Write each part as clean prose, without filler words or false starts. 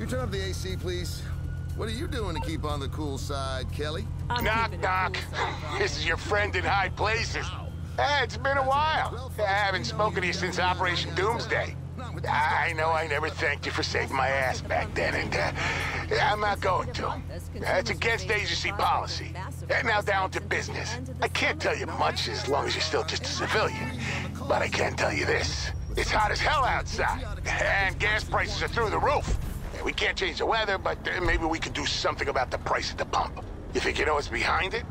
You turn up the AC, please. What are you doing to keep on the cool side, Kelly? Knock, knock. This is your friend in high places. Hey, it's been a while. I haven't spoken to you since Operation Doomsday. I know I never thanked you for saving my ass back then, and I'm not going to. It's against agency policy. Now down to business. I can't tell you much as long as you're still just a civilian, but I can tell you this. It's hot as hell outside, and gas prices are through the roof. We can't change the weather, but maybe we could do something about the price at the pump. You think you know what's behind it?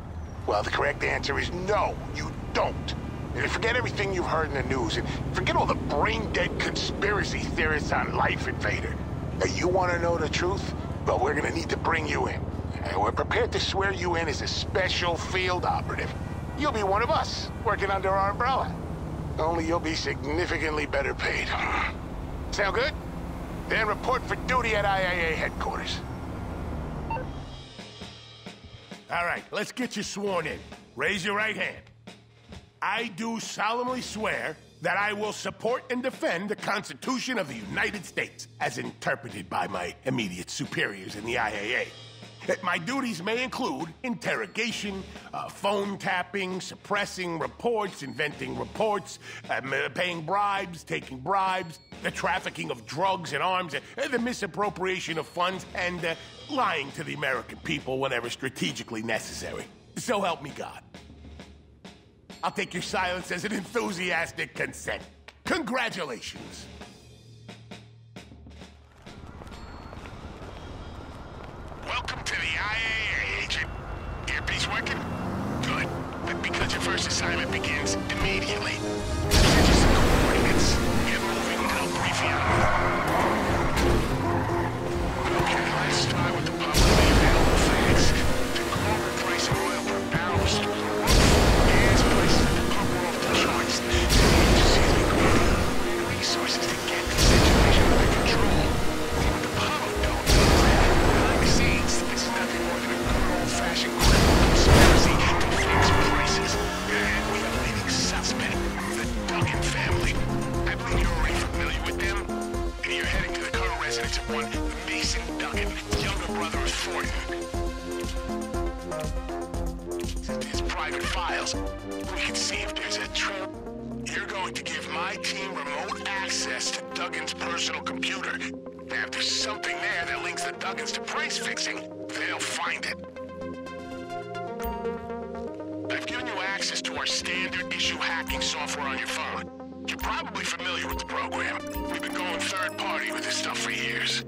Well, the correct answer is no, you don't. And forget everything you've heard in the news, and forget all the brain-dead conspiracy theorists on Life Invader. Now, you want to know the truth? Well, we're going to need to bring you in. And we're prepared to swear you in as a special field operative. You'll be one of us, working under our umbrella. Only you'll be significantly better paid. Sound good? Then report for duty at IAA headquarters. All right, let's get you sworn in. Raise your right hand. I do solemnly swear that I will support and defend the Constitution of the United States, as interpreted by my immediate superiors in the IAA. My duties may include interrogation, phone tapping, suppressing reports, inventing reports, paying bribes, taking bribes, the trafficking of drugs and arms, the misappropriation of funds, and lying to the American people whenever strategically necessary. So help me God. I'll take your silence as an enthusiastic consent. Congratulations. Welcome to the IAA, Agent. Earpiece working? Good. But because your first assignment begins immediately, send you some coordinates. Get moving and I'll brief you out. Okay, let's start with the public available facts. The global price of oil per barrel was through the roof. Gas prices at the pump were off the charts. The agencies are creating resources to get the situation under control. Fashion criminal conspiracy to fix prices. And we have a leading suspect, the Duggan family. I believe you're already familiar with them. And you're heading to the current residence of one Mason Duggan, younger brother of Thornton. Since his private files, we can see if there's a trail. You're going to give my team remote access to Duggan's personal computer. Now, if there's something there that links the Duggans to price fixing, they'll find it. I've given you access to our standard issue hacking software on your phone. You're probably familiar with the program. We've been going third party with this stuff for years.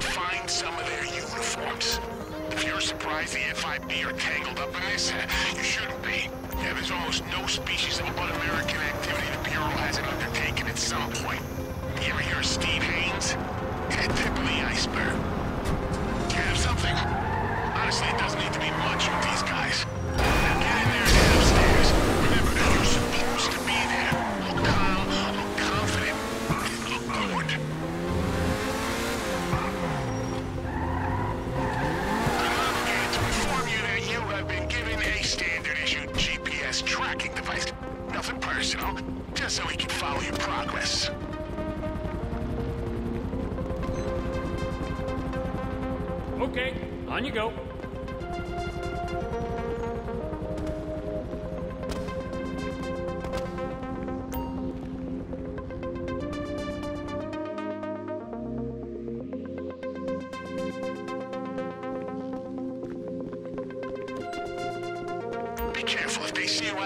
Find some of their uniforms. If you're surprised the FIB are tangled tracking device. Nothing personal, just so we can follow your progress. Okay, on you go.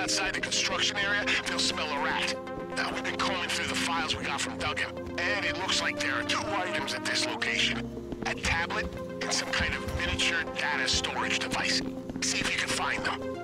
Outside the construction area, they'll smell a rat. Now, we've been combing through the files we got from Duggan, and it looks like there are two items at this location. A tablet and some kind of miniature data storage device. See if you can find them.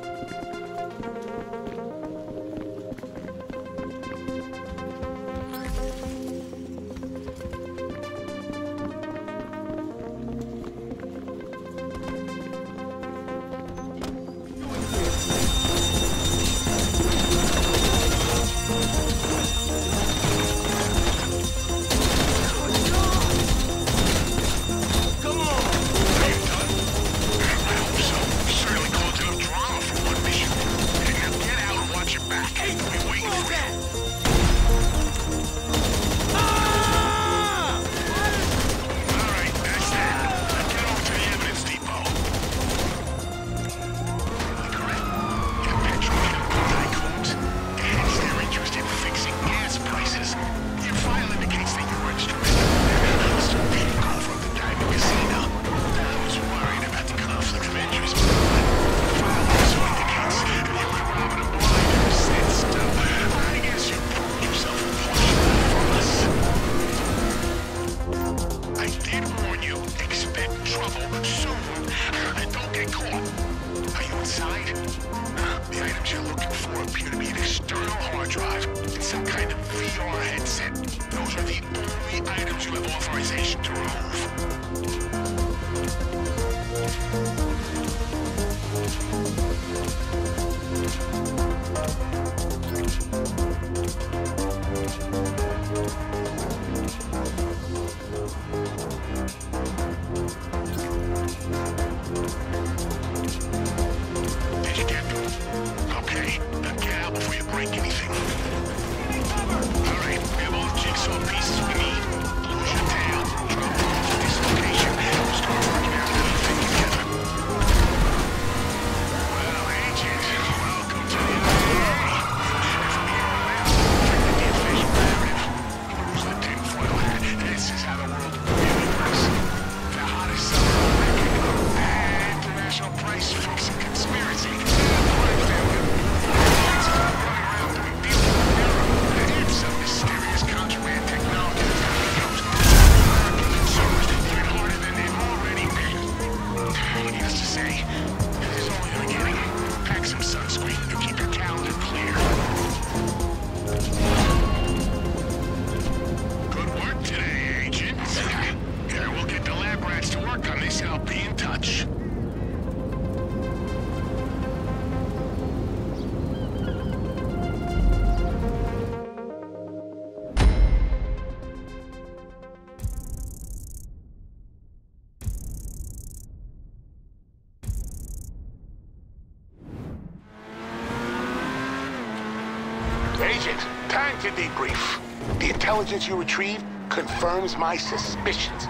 Debrief. The intelligence you retrieved confirms my suspicions.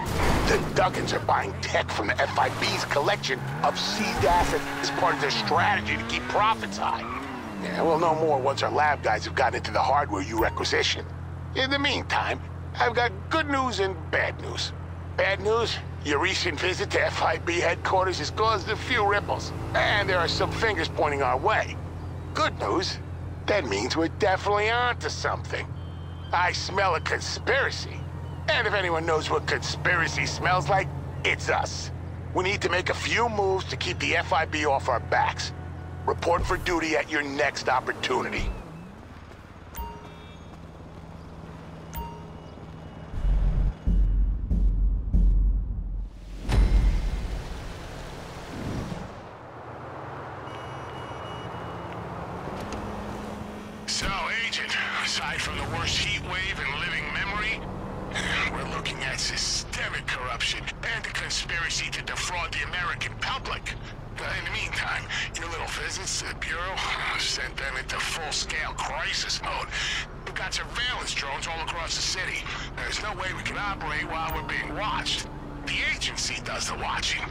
The Duggins are buying tech from the FIB's collection of seized assets as part of their strategy to keep profits high. Yeah, we'll know more once our lab guys have gotten into the hardware you requisitioned. In the meantime, I've got good news and bad news. Bad news? Your recent visit to FIB headquarters has caused a few ripples, and there are some fingers pointing our way. Good news? That means we're definitely onto something. I smell a conspiracy. And if anyone knows what conspiracy smells like, it's us. We need to make a few moves to keep the FIB off our backs. Report for duty at your next opportunity. So, Agent, aside from the worst heat wave in living memory, we're looking at systemic corruption and a conspiracy to defraud the American public. But in the meantime, your little visits to the Bureau sent them into full-scale crisis mode. We've got surveillance drones all across the city. There's no way we can operate while we're being watched. The agency does the watching.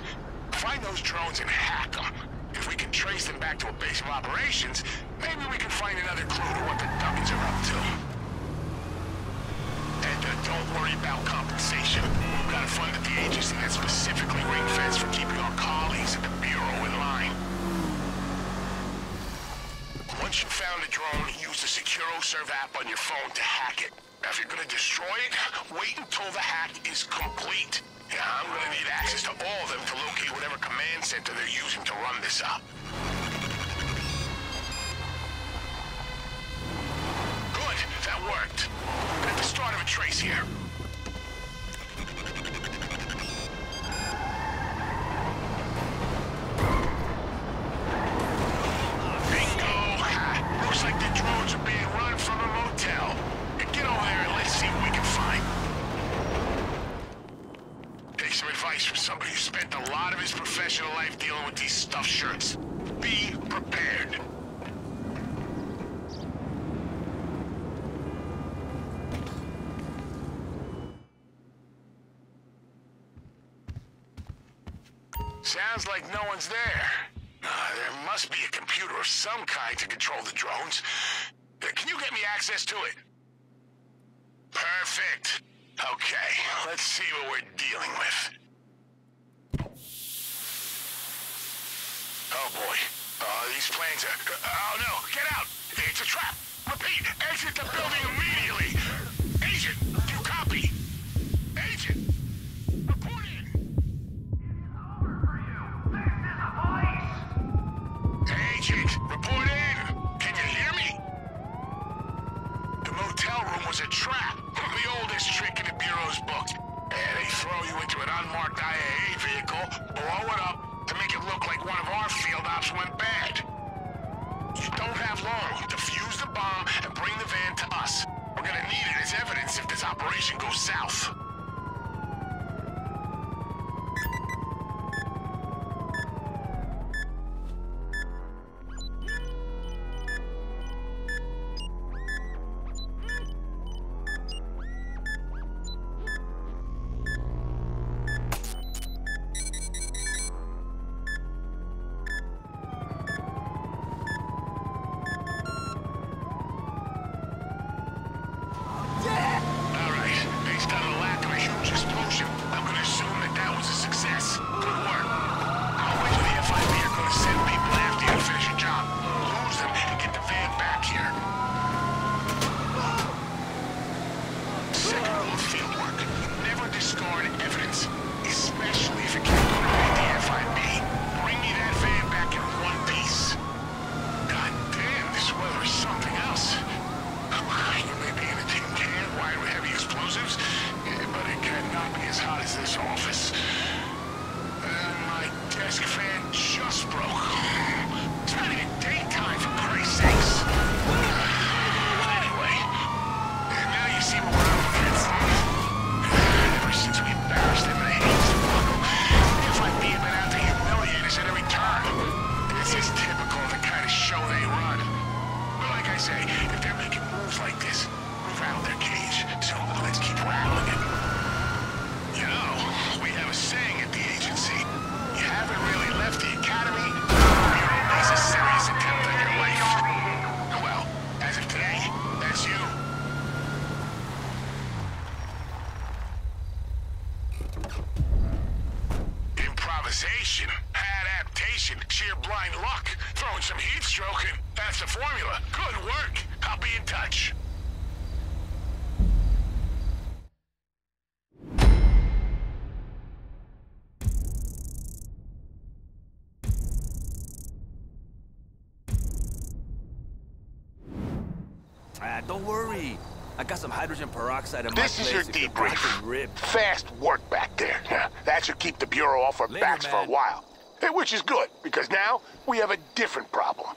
Find those drones and hack them. If we can trace them back to a base of operations, maybe we can find another clue to what the Duggins are up to. And don't worry about compensation. We've got to fund at the agency that's specifically ring-fenced for keeping our colleagues at the Bureau in line. Once you found a drone, use the Securoserv app on your phone to hack it. Now, if you're going to destroy it, wait until the hack is complete. Yeah, I'm gonna need access to all of them to locate whatever command center they're using to run this up. Good, that worked. We're at the start of a trace here. Sounds like no one's there. There must be a computer of some kind to control the drones. Can you get me access to it? Perfect. Okay, let's see what we're dealing with. Oh boy. These planes are... oh no, get out! It's a trap! Repeat, exit the building immediately! Agent, do you copy? Agent! Report in! Can you hear me? The motel room was a trap. The oldest trick in the Bureau's books. And they throw you into an unmarked IAA vehicle, blow it up, to make it look like one of our field ops went bad. You don't have long. Defuse the bomb and bring the van to us. We're gonna need it as evidence if this operation goes south. Don't worry. I got some hydrogen peroxide in my place. This is your debrief. Fast work back there. Yeah, that should keep the Bureau off our backs for a while. Which is good, because now we have a different problem.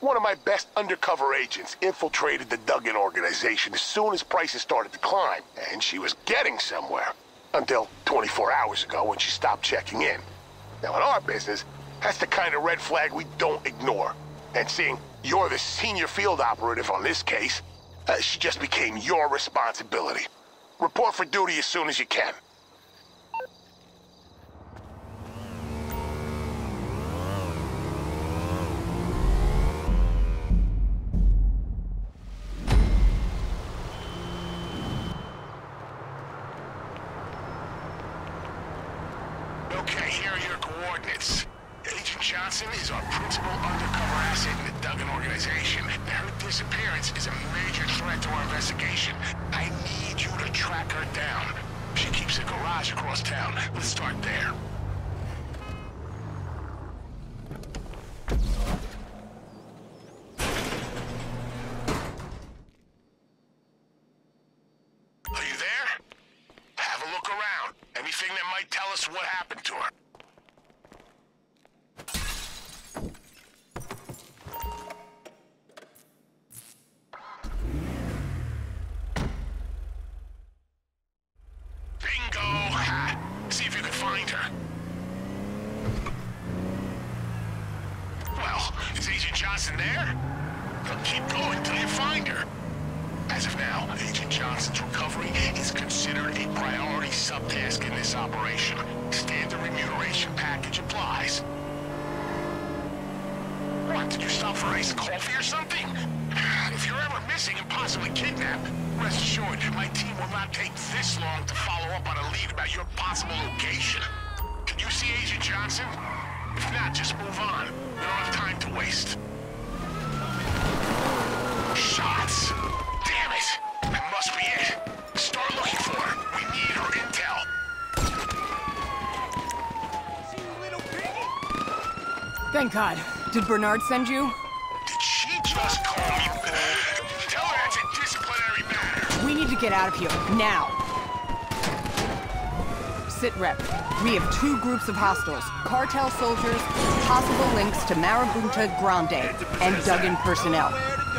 One of my best undercover agents infiltrated the Duggan organization as soon as prices started to climb, and she was getting somewhere. Until 24 hours ago when she stopped checking in. Now in our business, That's the kind of red flag we don't ignore. And seeing you're the senior field operative on this case, she just became your responsibility. Report for duty as soon as you can. Okay, here are your coordinates. Agent Johnson is our principal undercover asset in the Duggan organization. Her disappearance is a major threat to our investigation. I need you to track her down. She keeps a garage across town. Let's start there. Are you there? Have a look around. Anything that might tell us what happened to her. Thank God. Did Bernard send you? Did she just call me? Tell her that's a disciplinary matter. We need to get out of here, now. Sit rep. We have two groups of hostiles. Cartel soldiers, possible links to Marabunta Grande, and Duggan personnel.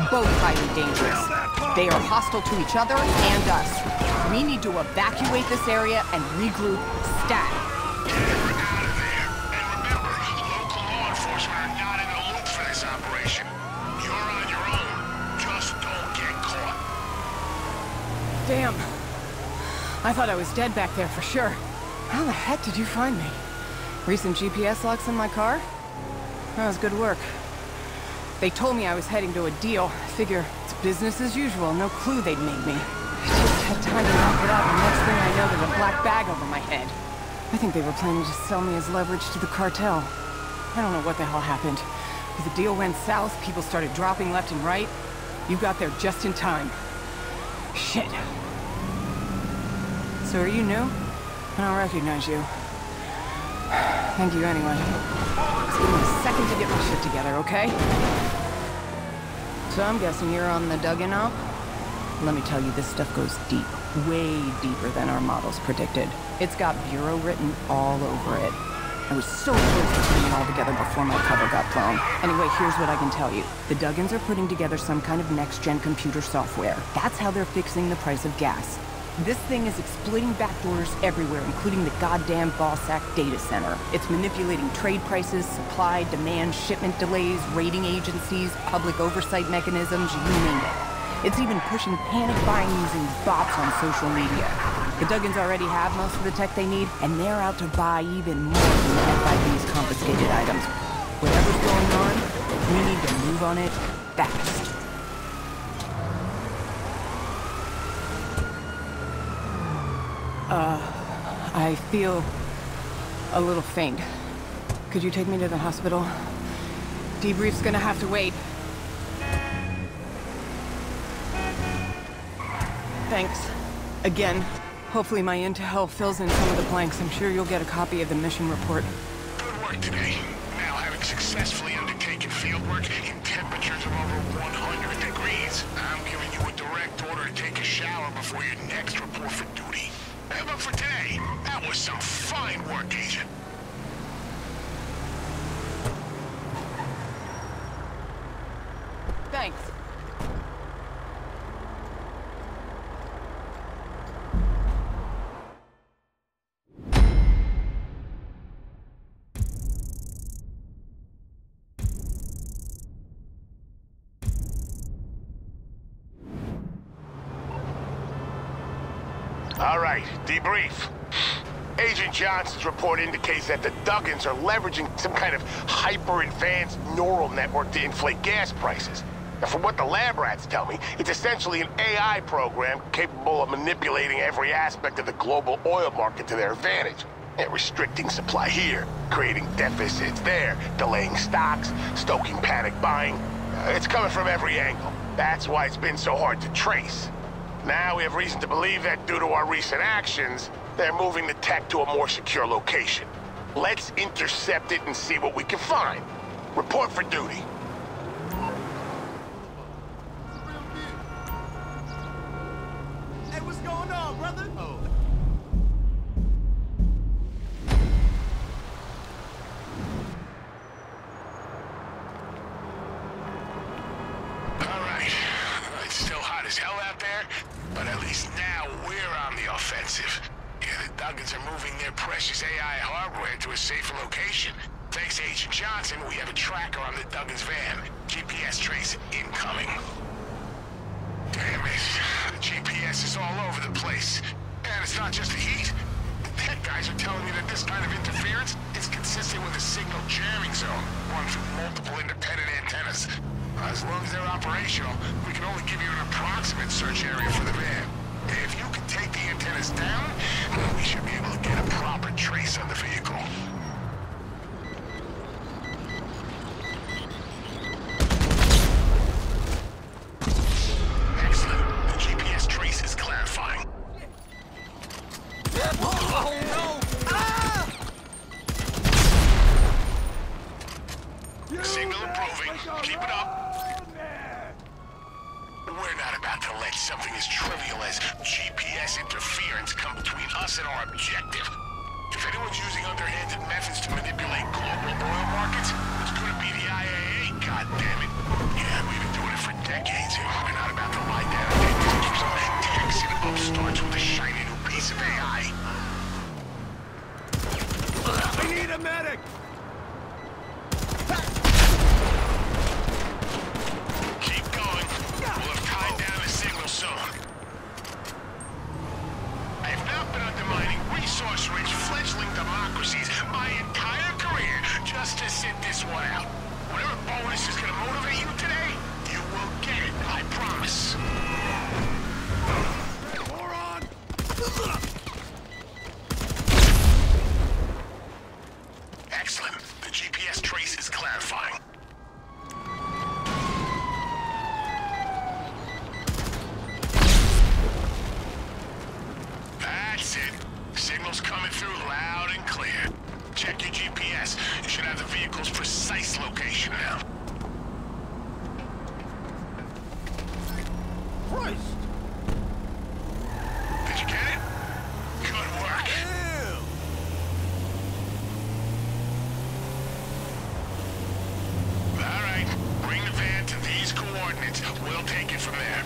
Both highly dangerous. They are hostile to each other and us. We need to evacuate this area and regroup stat. Damn. I thought I was dead back there for sure. How the heck did you find me? Recent GPS locks in my car? That was good work. They told me I was heading to a deal. I figure it's business as usual. No clue they'd made me. I just had time to knock it out, and next thing I know, there's a black bag over my head. I think they were planning to sell me as leverage to the cartel. I don't know what the hell happened. But the deal went south, people started dropping left and right. You got there just in time. Shit. So are you new? I don't recognize you. Thank you anyway. Just give me a second to get my shit together, okay? So I'm guessing you're on the Duggan op? Let me tell you, this stuff goes deep. Way deeper than our models predicted. It's got bureau written all over it. I was so close to putting it all together before my cover got blown. Anyway, here's what I can tell you. The Duggans are putting together some kind of next-gen computer software. That's how they're fixing the price of gas. This thing is exploiting backdoors everywhere, including the goddamn Balsac data center. It's manipulating trade prices, supply, demand, shipment delays, rating agencies, public oversight mechanisms, you name it. It's even pushing panic buying using bots on social media. The Duggans already have most of the tech they need, and they're out to buy even more than the FIB's confiscated items. Whatever's going on, we need to move on it fast. I feel a little faint. Could you take me to the hospital? Debrief's gonna have to wait. Thanks. Again. Hopefully my intel fills in some of the blanks. I'm sure you'll get a copy of the mission report. Good work today. Now, having successfully undertaken fieldwork in temperatures of over 100 degrees, I'm giving you a direct order to take a shower before your next report for duty. But for today, that was some fine work, Agent. Thanks. All right, debrief. Agent Johnson's report indicates that the Duggans are leveraging some kind of hyper-advanced neural network to inflate gas prices. Now, from what the lab rats tell me, it's essentially an AI program capable of manipulating every aspect of the global oil market to their advantage. They're restricting supply here, creating deficits there, delaying stocks, stoking panic buying. It's coming from every angle. That's why it's been so hard to trace. Now we have reason to believe that due to our recent actions, they're moving the tech to a more secure location. Let's intercept it and see what we can find. Report for duty. Hey, what's going on, brother? Oh. All right. It's still hot as hell out there, but at least now we're on the offensive. Yeah, the Duggans are moving their precious AI hardware to a safe location. Thanks to Agent Johnson, we have a tracker on the Duggans' van. GPS trace incoming. Damn it. The GPS is all over the place. And it's not just the heat. The tech guys are telling me that this kind of interference is consistent with a signal jamming zone, run through multiple independent antennas. As long as they're operational, we can only give you an approximate search area for the van. If you can take the antennas down, we should be able to get a proper trace on the vehicle. Excellent. The GPS trace is clarifying. Oh, no! Ah! Signal improving. Keep it up. We're not about to let something as trivial as GPS interference come between us and our objective. If anyone's using underhanded methods to manipulate global oil markets, it's gonna be the IAA, goddammit. Yeah, we've been doing it for decades, and we're not about to lie down and take this keeps on attacks and upstarts with a shiny new piece of AI. I need a medic! Resource-rich fledgling democracies my entire career just to sit this one out. Whatever bonus is gonna motivate you today, you will get it, I promise. Excellent. The GPS trace is clarifying. That's it. Signal's coming through loud and clear. Check your GPS. You should have the vehicle's precise location now. Christ! Did you get it? Good work. Ew. All right. Bring the van to these coordinates. We'll take it from there.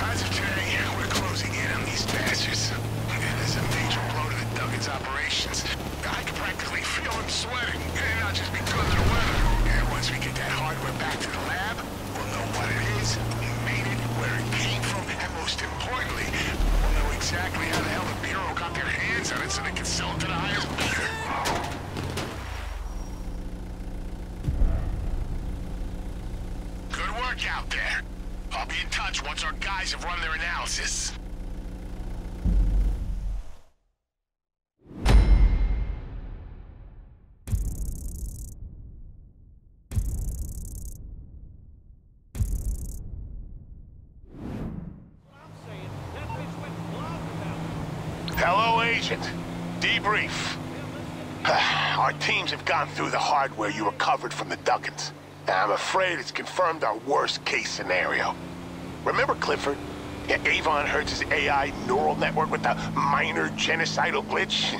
As of today, we're closing in on these bastards. It is a major blow to the Duggans' operations. I can practically feel them sweating, and not just because of the weather. And once we get that hardware back to the lab, we'll know what it is, who made it, where it came from, and most importantly, we'll know exactly how the hell the Bureau got their hands on it so they can sell it to the highest bidder. Once our guys have run their analysis. Hello, Agent. Debrief. Our teams have gone through the hardware you recovered from the Duggans. I'm afraid it's confirmed our worst-case scenario. Remember Clifford? Yeah, Avon Hertz's AI neural network with the minor genocidal glitch?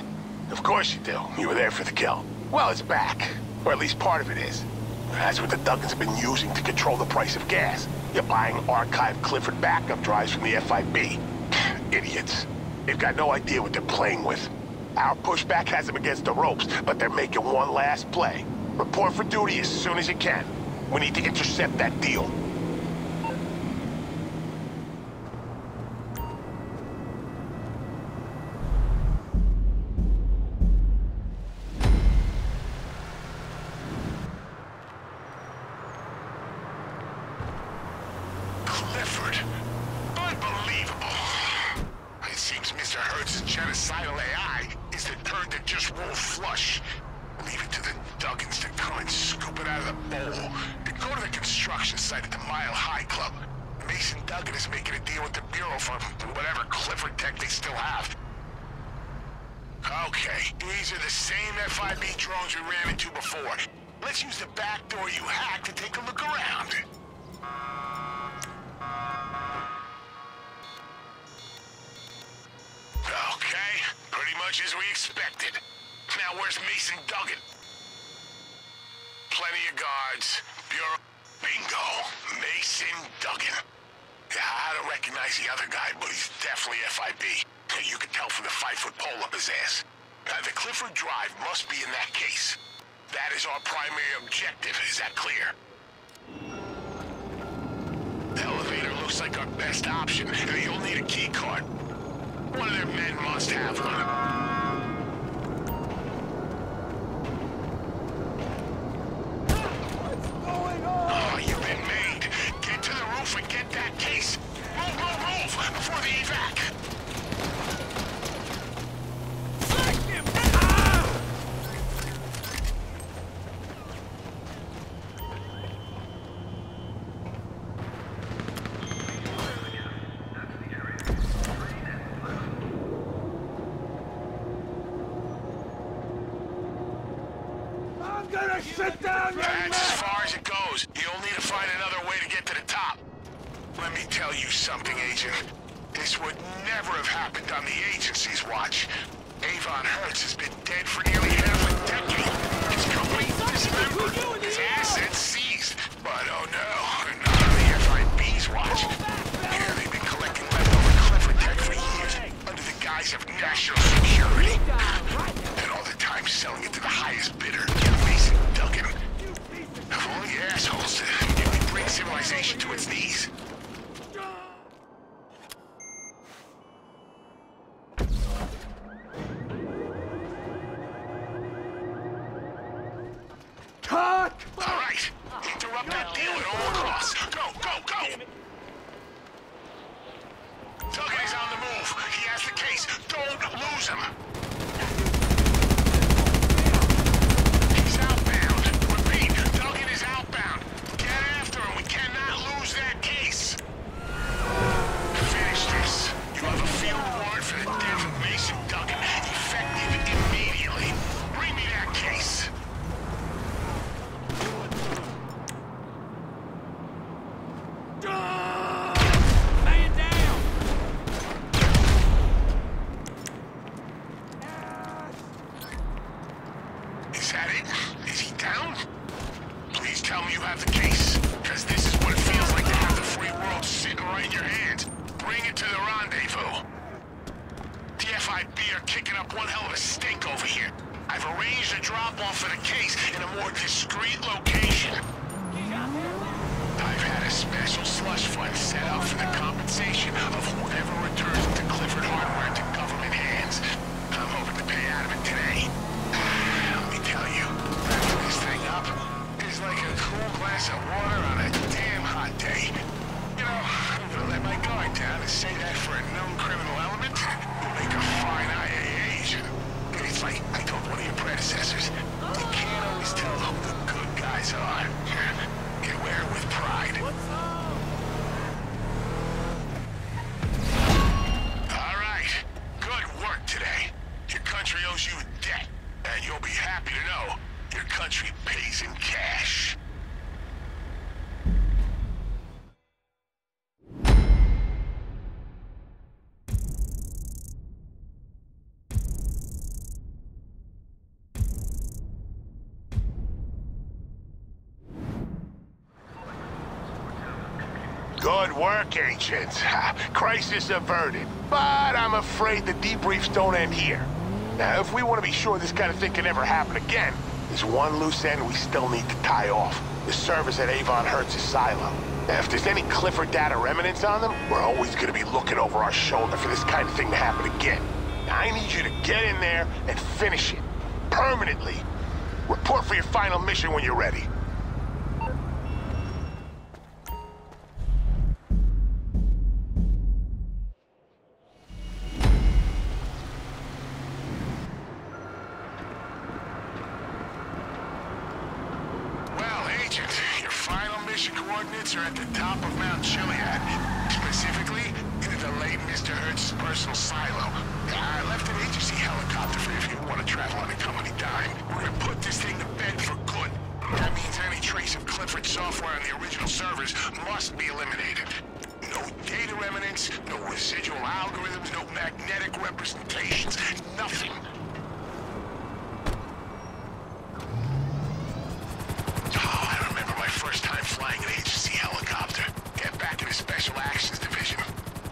Of course you do. You were there for the kill. Well, it's back. Or at least part of it is. That's what the Duggans have been using to control the price of gas. You're buying archived Clifford backup drives from the FIB. Idiots. They've got no idea what they're playing with. Our pushback has them against the ropes, but they're making one last play. Report for duty as soon as you can. We need to intercept that deal. Clifford. Unbelievable. It seems Mr. Hertz's genocidal AI is the turd that just won't flush. Leave it to the Duggins to come and scoop it out of the bowl. Then go to the construction site at the Mile High Club. Mason Duggan is making a deal with the Bureau for whatever Clifford tech they still have. Okay, these are the same FIB drones we ran into before. Let's use the back door you hacked to take a look around. Okay, pretty much as we expected. Now where's Mason Duggan? Plenty of guards. Bureau. Bingo. Mason Duggan. Yeah, I don't recognize the other guy, but he's definitely FIB. You can tell from the 5-foot pole up his ass. The Clifford Drive must be in that case. That is our primary objective. Is that clear? The elevator looks like our best option. You'll need a key card. One of their men must have one. Sit down, young man! That's as far as it goes. You'll need to find another way to get to the top. Let me tell you something, Agent. This would never have happened on the agency's watch. Avon Hertz has been dead for nearly half a decade. It's complete dismembered. His assets seized. But oh no, not on the FIB's watch. Here they've been collecting leftover Clifford tech for years under the guise of national security. And all the time selling it to the highest bidder. Of all the assholes did we bring civilization to its knees? Cut! Alright! Interrupt that deal at all costs! Go, go, go! Duggan is on the move! He has the case! Don't lose him! Good work, Agent. Crisis averted. But I'm afraid the debriefs don't end here. Now, if we want to be sure this kind of thing can never happen again, there's one loose end we still need to tie off. The servers at Avon Hertz Asylum. Now, if there's any Clifford data remnants on them, we're always going to be looking over our shoulder for this kind of thing to happen again. Now, I need you to get in there and finish it. Permanently. Report for your final mission when you're ready. Mission coordinates are at the top of Mount Chiliad, specifically in the delayed Mr. Hertz's personal silo. I left an agency helicopter for if you want to travel on a company dime. We're gonna put this thing to bed for good. That means any trace of Clifford software on the original servers must be eliminated. No data remnants, no residual algorithms, no magnetic representations, nothing. First time flying an agency helicopter. Get back in the Special Actions Division.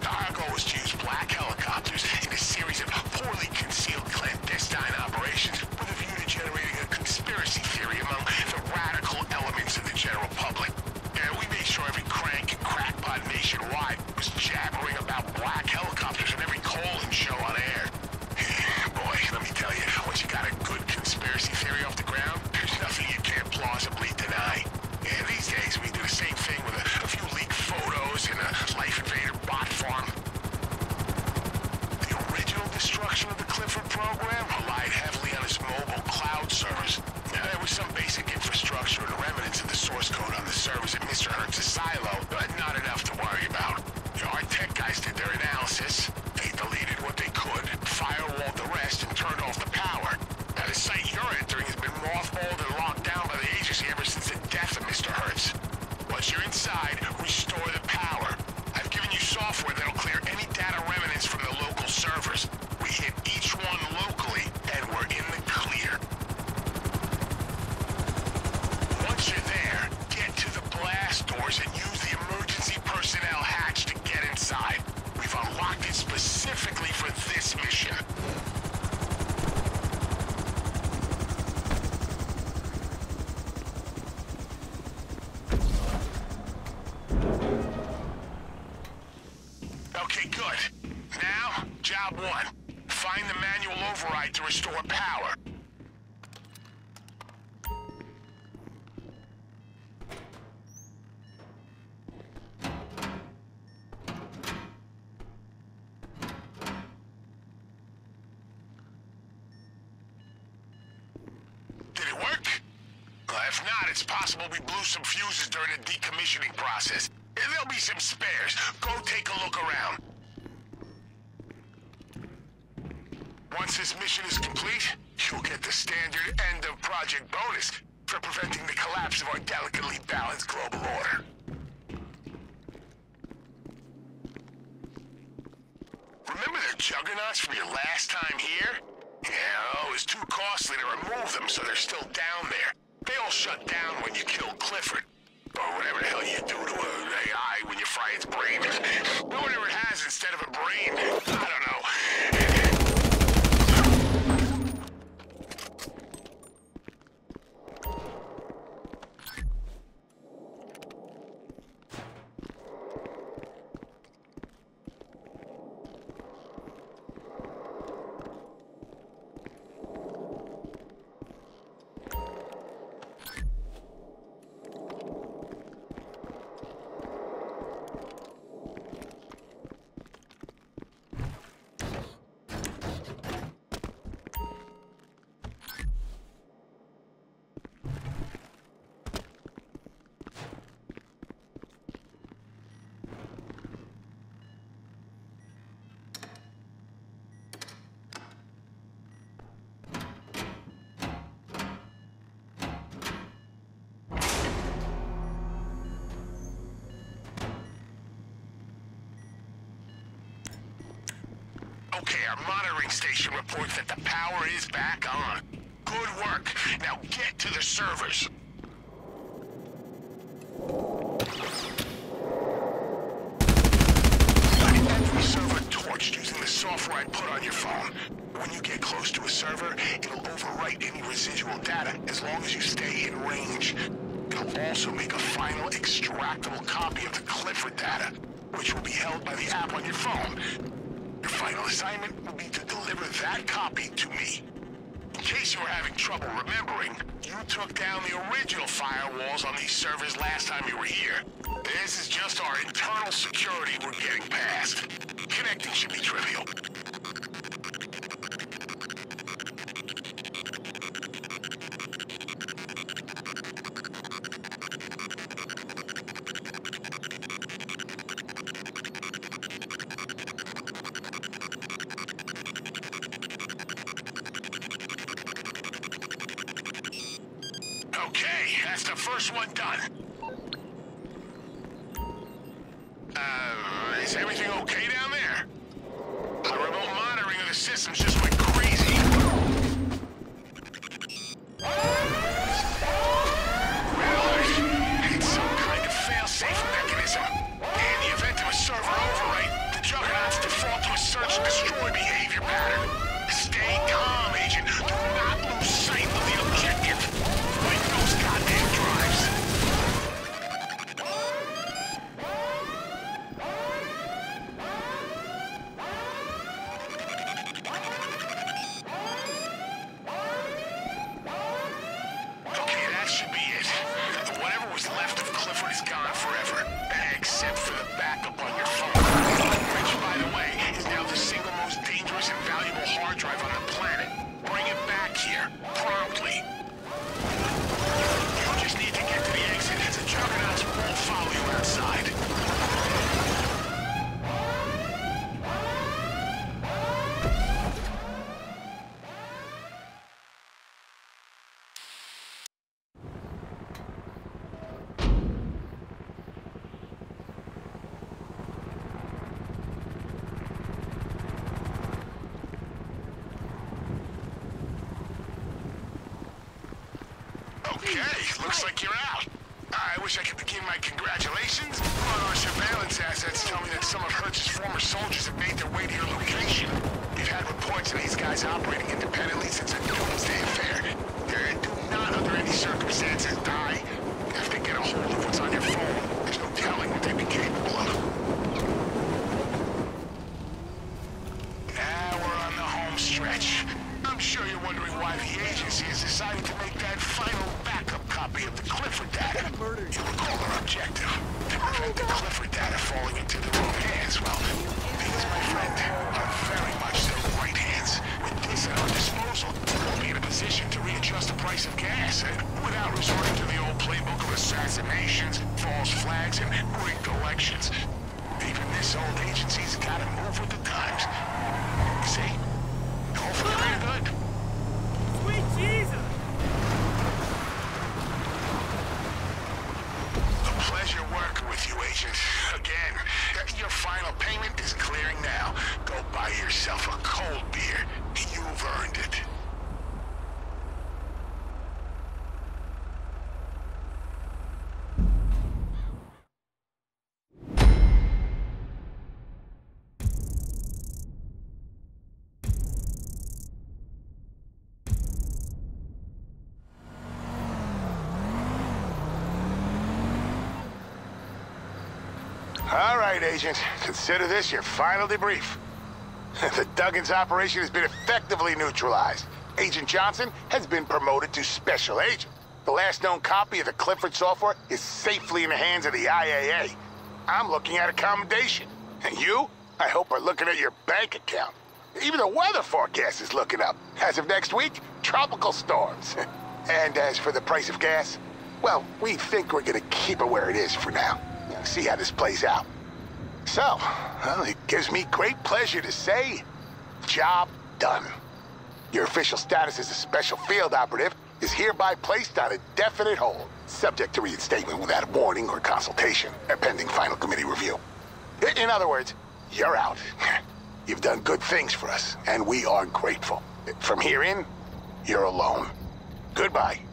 Our goal was to use black helicopters in a series of poorly concealed clandestine operations with a view to generating a conspiracy theory among the radical elements of the general public. And we made sure every crank and crackpot nationwide was jabbering about black helicopters in every call-in show on air. Boy, let me tell you, once you got a good conspiracy theory off the ground, there's nothing you can't plausibly deny. Yeah, these days we do the same thing with a few leaked photos and a Life Invader bot farm. The original destruction of the Clifford program relied heavily on its mobile cloud servers. Now, there was some basic infrastructure and remnants of the source code on the servers at Mr. Hertz's silo, but not enough to worry about. You know, our tech guys did their analysis. They deleted what they could, firewalled the rest, and turned off the power. Now, the site you're entering has been mothballed and locked down by the agency ever since the death of Mr. Hertz. Once you're inside, restore the power. I've given you software that'll clear any data remnants from the local servers. We hit each one locally, and we're in the clear. Once you're there, get to the blast doors and use the emergency personnel hatch to get inside. We've unlocked it specifically for this mission. Okay, good. Now, job one. Find the manual override to restore power. Did it work? Well, if not, it's possible we blew some fuses during the decommissioning process. There'll be some spares. Go take a look around. Once this mission is complete, you'll get the standard end-of-project bonus for preventing the collapse of our delicately balanced global order. Remember the juggernauts from your last time here? Yeah, it was too costly to remove them, so they're still down there. They all shut down when you killed Clifford. Or whatever the hell you do to an AI when you fry its brain. Or whatever it has instead of a brain. I don't know. Okay, our monitoring station reports that the power is back on. Good work. Now get to the servers. Every server torched using the software I put on your phone. When you get close to a server, it'll overwrite any residual data as long as you stay in range. It'll also make a final extractable copy of the Clifford data, which will be held by the app on your phone. Your final assignment will be to deliver that copy to me. In case you were having trouble remembering, you took down the original firewalls on these servers last time you were here. This is just our internal security we're getting past. Connecting should be trivial. the first one done. Is everything okay down there? The remote monitoring of the systems just went crazy. Really? It's some kind of fail-safe mechanism. In the event of a server overwrite, the juggernauts default to a search and destroy behavior pattern. Stay calm, Agent. Do not lose sight of the objective. Wipe those goddamn drives. Okay, that should be it. Whatever was left of Clifford is gone forever. Except for the backup on your phone. Which, by the way, is now the single most dangerous and valuable hard drive on the planet. Bring it back here, promptly. You just need to get to the exit. The juggernauts won't follow you outside. Okay, looks like you're out. I wish I could begin my congratulations, but our surveillance assets tell me that some of Hertz's former soldiers have made their way to your location. You've had reports of these guys operating independently since a Doomsday affair. They do not, under any circumstances, die. If they get a hold of what's on your phone, there's no telling what they'd be capable of. Now we're on the home stretch. I'm sure you're wondering why the agency has decided to make that final backup copy of the Clifford data. You recall our objective, to prevent the Clifford data falling into the wrong hands. Well, these, my friend, are very much the right hands. With this at our disposal, we'll be in a position to readjust the price of gas without resorting to the old playbook of assassinations, false flags, and rigged elections. Even this old agency's gotta move with the times. See? Hopefully they're good. Sweet Jesus! A pleasure working with you, Agent. Again, your final payment is clearing now. Go buy yourself a cold beer. You've earned it. All right, Agent. Consider this your final debrief. The Duggins operation has been effectively neutralized. Agent Johnson has been promoted to Special Agent. The last known copy of the Clifford software is safely in the hands of the IAA. I'm looking at accommodation. And you, I hope, are looking at your bank account. Even the weather forecast is looking up. As of next week, tropical storms. And as for the price of gas, well, we think we're gonna keep it where it is for now. See how this plays out. So, well, it gives me great pleasure to say, job done. Your official status as a special field operative is hereby placed on a definite hold, subject to reinstatement without warning or consultation, pending final committee review. In other words, you're out. You've done good things for us, and we are grateful. From here in, you're alone. Goodbye.